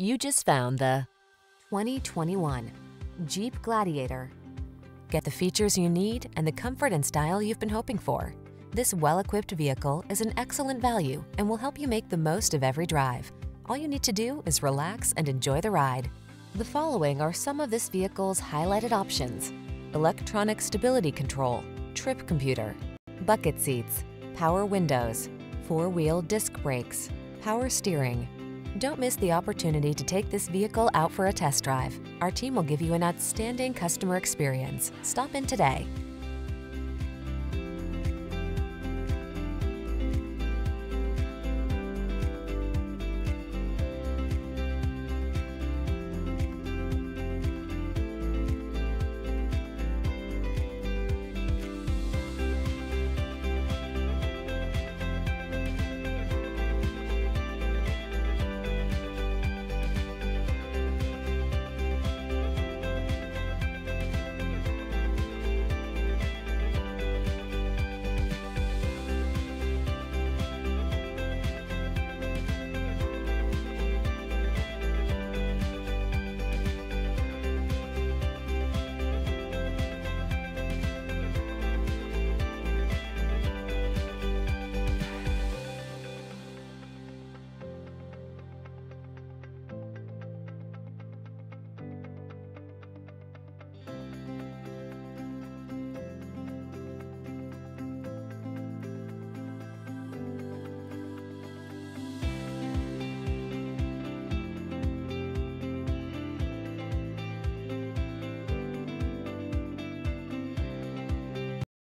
You just found the 2021 Jeep Gladiator. Get the features you need and the comfort and style you've been hoping for. This well-equipped vehicle is an excellent value and will help you make the most of every drive. All you need to do is relax and enjoy the ride. The following are some of this vehicle's highlighted options: electronic stability control, trip computer, bucket seats, power windows, four-wheel disc brakes, power steering. Don't miss the opportunity to take this vehicle out for a test drive. Our team will give you an outstanding customer experience. Stop in today.